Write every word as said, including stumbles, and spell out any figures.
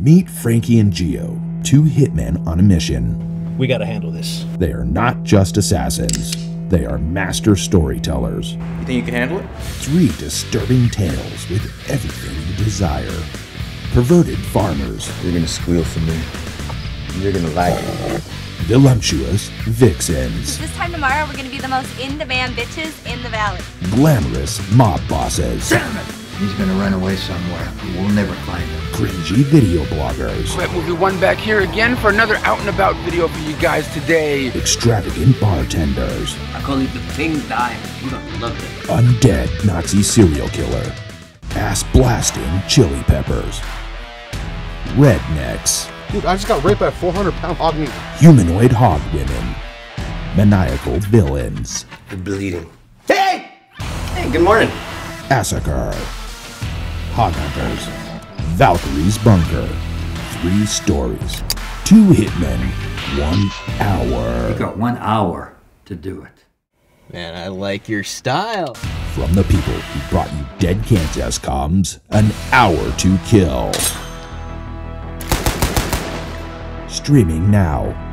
Meet Frankie and Gio, two hitmen on a mission. We gotta handle this. They are not just assassins. They are master storytellers. You think you can handle it? Three disturbing tales with everything you desire. Perverted farmers. You're gonna squeal for me. You're gonna like it. Voluptuous vixens. This time tomorrow we're gonna be the most in-demand bitches in the valley. Glamorous mob bosses. Damn it! He's gonna run away somewhere. We'll never find him. Cringy video bloggers. Right, we'll do one back here again for another out and about video for you guys today. Extravagant bartenders. I call it the ping dive. You're gonna love it. Undead Nazi serial killer. Ass blasting chili peppers. Rednecks. Dude, I just got raped by a four hundred pound hog meat. Humanoid hog women. Maniacal villains. You're bleeding. Hey! Hey, good morning. Asakar. Hog Hunters. Valkyrie's Bunker. Three stories. Two hitmen. One hour. You got one hour to do it. Man, I like your style. From the people who brought you Dead Kansas comes An Hour to Kill. Streaming now.